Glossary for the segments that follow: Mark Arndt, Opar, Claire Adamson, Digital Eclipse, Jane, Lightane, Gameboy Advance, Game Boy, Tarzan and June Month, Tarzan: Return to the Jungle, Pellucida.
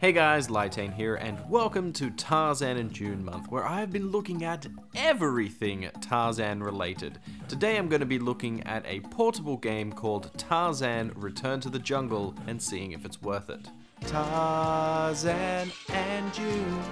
Hey guys, Lightane here, and welcome to Tarzan and June Month, where I've been looking at everything Tarzan related. Today I'm going to be looking at a portable game called Tarzan: Return to the Jungle and seeing if it's worth it. Tarzan and June.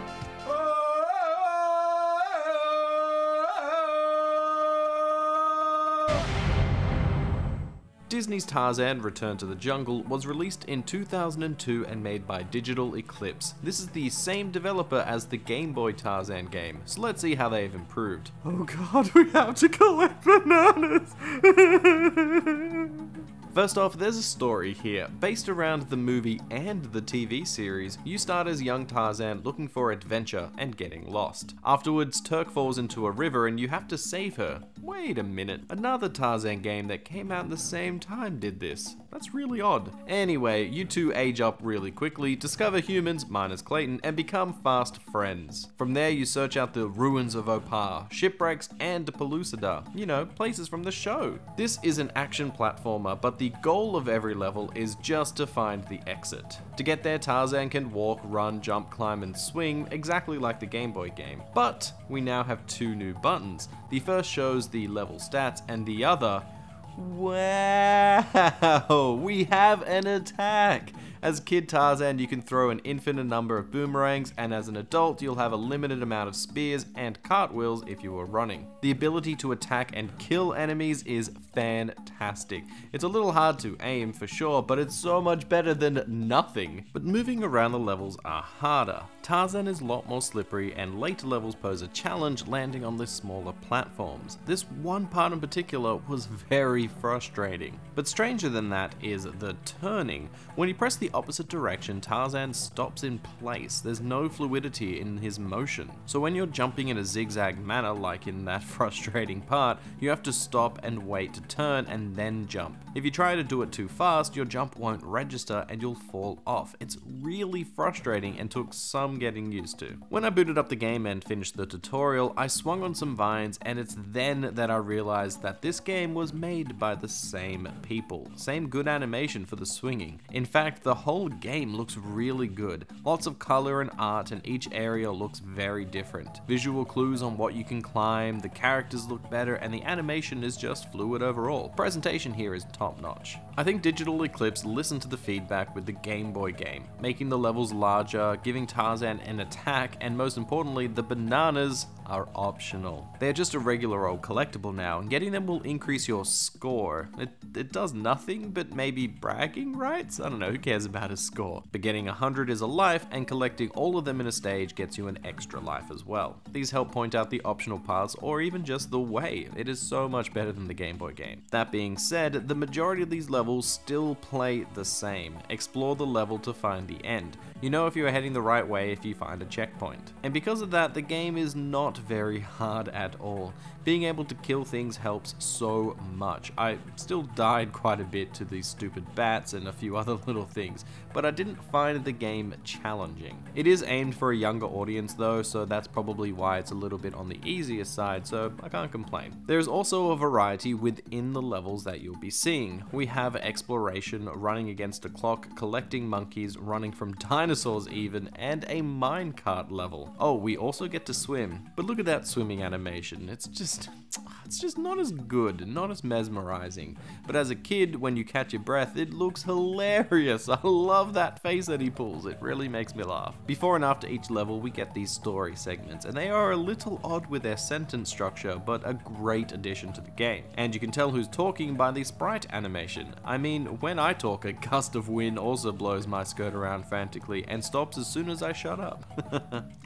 Disney's Tarzan: Return to the Jungle was released in 2002 and made by Digital Eclipse. This is the same developer as the Game Boy Tarzan game, so let's see how they've improved. Oh god, we have to collect bananas! First off, there's a story here. Based around the movie and the TV series, you start as young Tarzan looking for adventure and getting lost. Afterwards, Turk falls into a river and you have to save her. Wait a minute, another Tarzan game that came out at the same time did this. That's really odd. Anyway, you two age up really quickly, discover humans, minus Clayton, and become fast friends. From there, you search out the ruins of Opar, shipwrecks, and Pellucida. You know, places from the show. This is an action platformer, but the goal of every level is just to find the exit. To get there, Tarzan can walk, run, jump, climb, and swing, exactly like the Game Boy game. But we now have two new buttons. The first shows the level stats, and the other... Wow! We have an attack! As Kid Tarzan, you can throw an infinite number of boomerangs, and as an adult, you'll have a limited amount of spears and cartwheels if you are running. The ability to attack and kill enemies is fantastic. It's a little hard to aim for sure, but it's so much better than nothing. But moving around the levels are harder. Tarzan is a lot more slippery, and later levels pose a challenge landing on the smaller platforms. This one part in particular was very frustrating. But stranger than that is the turning. When you press the opposite direction, Tarzan stops in place. There's no fluidity in his motion. So when you're jumping in a zigzag manner, like in that frustrating part, you have to stop and wait to turn and then jump. If you try to do it too fast, your jump won't register and you'll fall off. It's really frustrating and took some getting used to. When I booted up the game and finished the tutorial, I swung on some vines, and it's then that I realized that this game was made by the same people. Same good animation for the swinging. In fact, the whole game looks really good. Lots of color and art, and each area looks very different. Visual clues on what you can climb, the characters look better, and the animation is just fluid overall. Presentation here is top notch. I think Digital Eclipse listened to the feedback with the Game Boy game, making the levels larger, giving Tarzan an attack, and most importantly, the bananas are optional. They're just a regular old collectible now, and getting them will increase your score. It does nothing but maybe bragging rights? I don't know, who cares about a score? But getting 100 is a life, and collecting all of them in a stage gets you an extra life as well. These help point out the optional paths, or even just the way. It is so much better than the Game Boy game. That being said, the majority of these levels still play the same. Explore the level to find the end. You know if you are heading the right way if you find a checkpoint. And because of that, the game is not very hard at all. Being able to kill things helps so much. I still died quite a bit to these stupid bats and a few other little things, but I didn't find the game challenging. It is aimed for a younger audience though, so that's probably why it's a little bit on the easier side, so I can't complain. There is also a variety within the levels that you'll be seeing. We have exploration, running against a clock, collecting monkeys, running from dinosaurs even, and a minecart level. Oh, we also get to swim, but look at that swimming animation. It's just not as good, not as mesmerizing. But as a kid, when you catch your breath, it looks hilarious. I love that face that he pulls. It really makes me laugh. Before and after each level, we get these story segments, and they are a little odd with their sentence structure, but a great addition to the game. And you can tell who's talking by the sprite animation. I mean, when I talk, a gust of wind also blows my skirt around frantically and stops as soon as I shut up.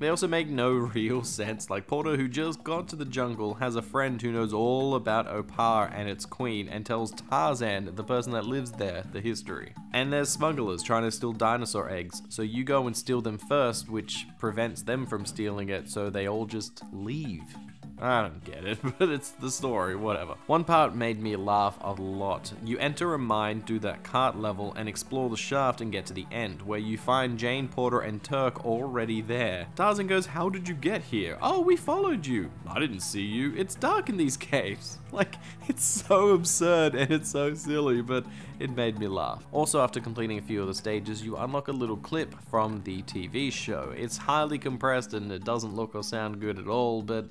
They also make no real sense, like Porter, who just got to the jungle, has a friend who knows all about Opar and its queen and tells Tarzan, the person that lives there, the history. And there's smugglers trying to steal dinosaur eggs, so you go and steal them first, which prevents them from stealing it, so they all just leave. I don't get it, but it's the story, whatever. One part made me laugh a lot. You enter a mine, do that cart level, and explore the shaft and get to the end, where you find Jane, Porter, and Turk already there. Tarzan goes, how did you get here? Oh, we followed you. I didn't see you. It's dark in these caves. Like, it's so absurd and it's so silly, but it made me laugh. Also, after completing a few of the stages, you unlock a little clip from the TV show. It's highly compressed and it doesn't look or sound good at all, but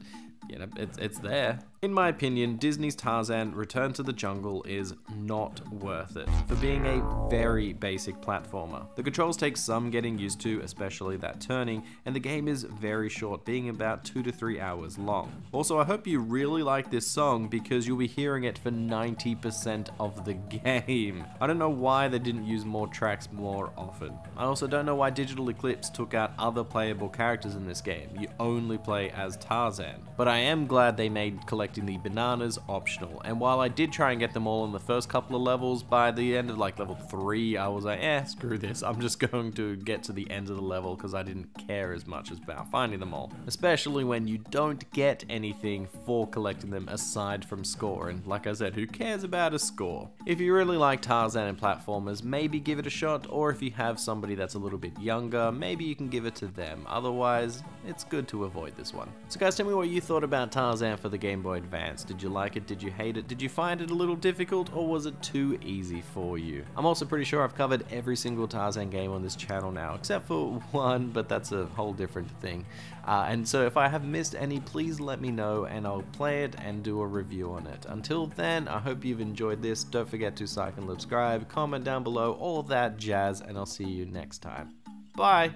you know, it's there. In my opinion, Disney's Tarzan Return to the Jungle is not worth it for being a very basic platformer. The controls take some getting used to, especially that turning, and the game is very short, being about 2 to 3 hours long. Also, I hope you really like this song because you'll be hearing it for 90% of the game. I don't know why they didn't use more tracks more often. I also don't know why Digital Eclipse took out other playable characters in this game. You only play as Tarzan. But I am glad they made collecting the bananas optional, and while I did try and get them all in the first couple of levels, by the end of like level 3 I was like, screw this, I'm just going to get to the end of the level because I didn't care as much about finding them all, especially when you don't get anything for collecting them aside from score, and like I said, who cares about a score? If you really like Tarzan and platformers, maybe give it a shot, or if you have somebody that's a little bit younger, maybe you can give it to them. Otherwise, it's good to avoid this one. So guys, tell me what you thought about Tarzan for the Game Boy Advance. Did you like it? Did you hate it? Did you find it a little difficult, or was it too easy for you? I'm also pretty sure I've covered every single Tarzan game on this channel now, except for one, but that's a whole different thing. And so if I have missed any, please let me know and I'll play it and do a review on it. Until then, I hope you've enjoyed this. Don't forget to like and subscribe, comment down below, all that jazz, and I'll see you next time. Bye!